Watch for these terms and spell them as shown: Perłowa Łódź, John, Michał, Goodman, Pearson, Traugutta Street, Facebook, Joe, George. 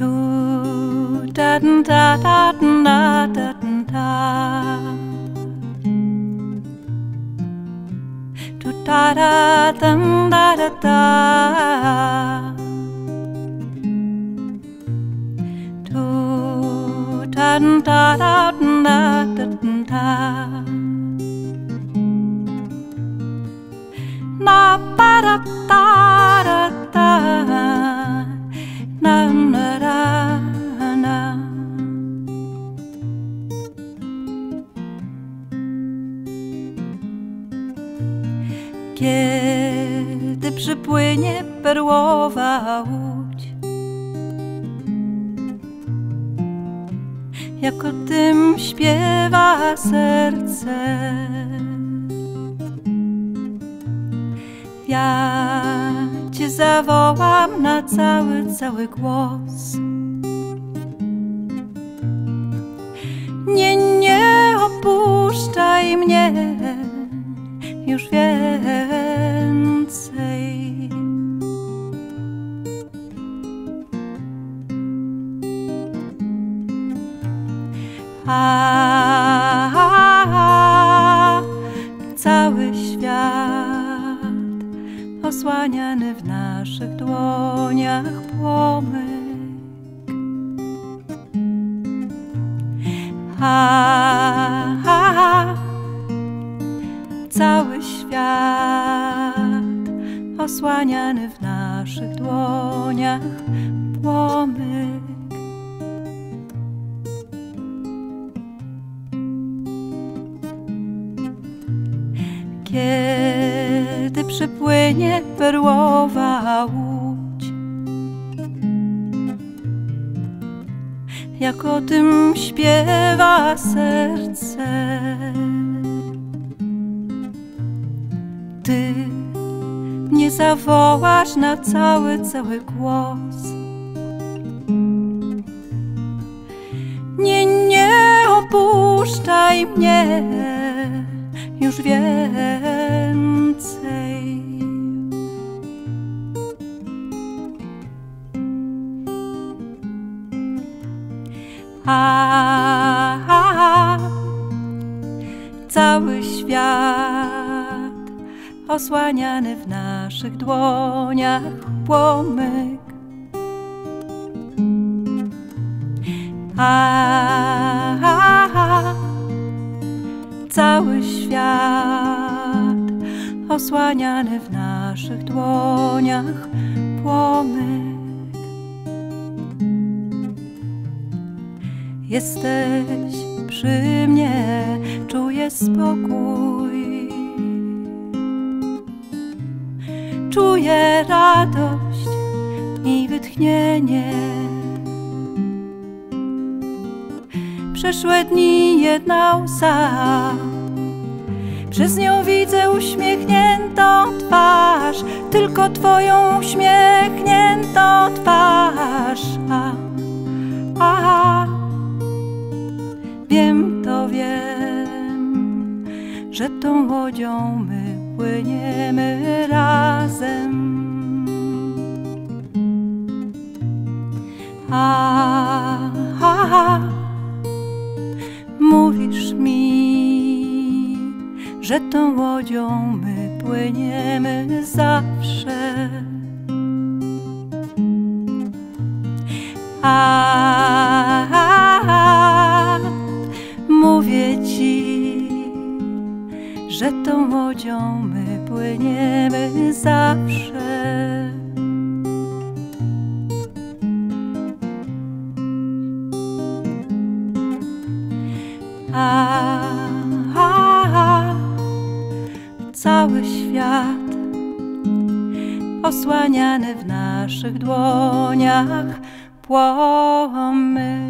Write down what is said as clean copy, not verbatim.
do da da da da da da do da da da da da do da da da da da na ba da da da da. Kiedy przypłynie perłowa łódź, jak o tym śpiewa serce, ja cię zawołam na cały głos. Nie opuszczaj mnie już więcej. A cały świat osłaniany w naszych dłoniach płomyk. Cały świat osłaniany w naszych dłoniach płomyk. Kiedy przypłynie perłowa łódź, jak o tym śpiewa serce, ty mnie zawołasz na cały głos. Nie opuszczaj mnie już więcej. Cały świat osłaniany w naszych dłoniach płomyk. Cały świat osłaniany w naszych dłoniach płomyk. Jesteś przy mnie, czuję spokój, czuję radość i wytchnienie. Przeszłe dni jedna łza, przez nią widzę uśmiechniętą twarz, tylko twoją uśmiechniętą twarz. Wiem, to wiem, że tą łodzią my płyniemy razem. Mówisz mi, że tą łodzią my płyniemy zawsze. Mówię ci, że tą łodzią my płyniemy zawsze. Cały świat osłaniany w naszych dłoniach płomyk.